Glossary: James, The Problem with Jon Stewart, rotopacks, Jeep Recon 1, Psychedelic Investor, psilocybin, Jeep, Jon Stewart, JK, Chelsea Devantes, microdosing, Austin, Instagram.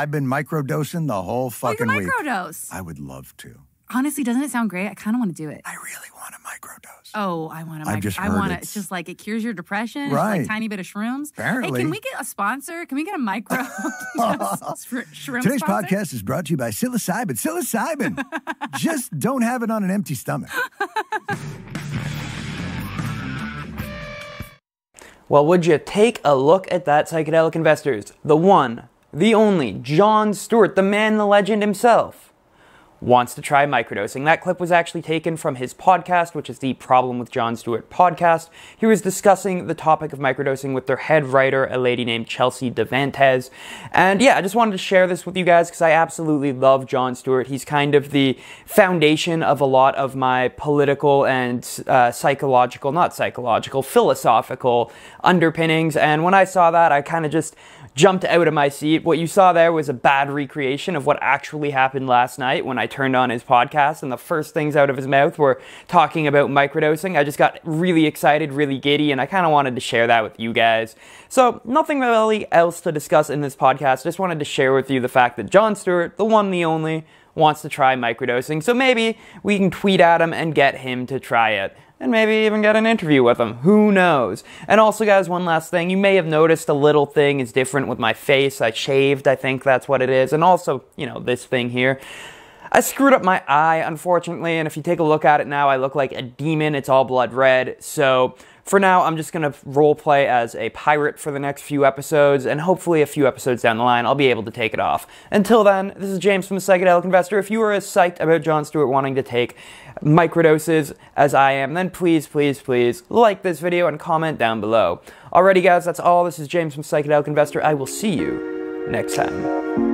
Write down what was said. I've been microdosing the whole fucking week. Microdose. I would love to. Honestly, doesn't it sound great? I kind of want to do it. I really want a microdose. Oh, I want a microdose. It's just like it cures your depression. Right. It's like a tiny bit of shrooms. Apparently. Hey, can we get a sponsor? Can we get a microdose shroom Today's sponsor? Podcast is brought to you by psilocybin. Psilocybin. Just don't have it on an empty stomach. Well, would you take a look at that, Psychedelic Investors? The one, the only, Jon Stewart, the man, the legend himself, wants to try microdosing. That clip was actually taken from his podcast, which is The Problem with Jon Stewart podcast. He was discussing the topic of microdosing with their head writer, a lady named Chelsea Devantes. And yeah, I just wanted to share this with you guys because I absolutely love Jon Stewart. He's kind of the foundation of a lot of my political and philosophical underpinnings. And when I saw that, I kind of just jumped out of my seat. What you saw there was a bad recreation of what actually happened last night when I turned on his podcast, and the first things out of his mouth were talking about microdosing. I just got really excited, really giddy, and I kind of wanted to share that with you guys. So nothing really else to discuss in this podcast. Just wanted to share with you the fact that Jon Stewart, the one, the only, wants to try microdosing. So maybe we can tweet at him and get him to try it. And maybe even get an interview with him. Who knows? And also, guys, one last thing. You may have noticed a little thing is different with my face. I shaved, I think that's what it is. And also, you know, this thing here. I screwed up my eye, unfortunately, and if you take a look at it now, I look like a demon. It's all blood red. So for now, I'm just going to roleplay as a pirate for the next few episodes, and hopefully a few episodes down the line, I'll be able to take it off. Until then, this is James from The Psychedelic Investor. If you are as psyched about Jon Stewart wanting to take microdoses as I am, then please, please, please like this video and comment down below. Alrighty, guys, that's all. This is James from Psychedelic Investor. I will see you next time.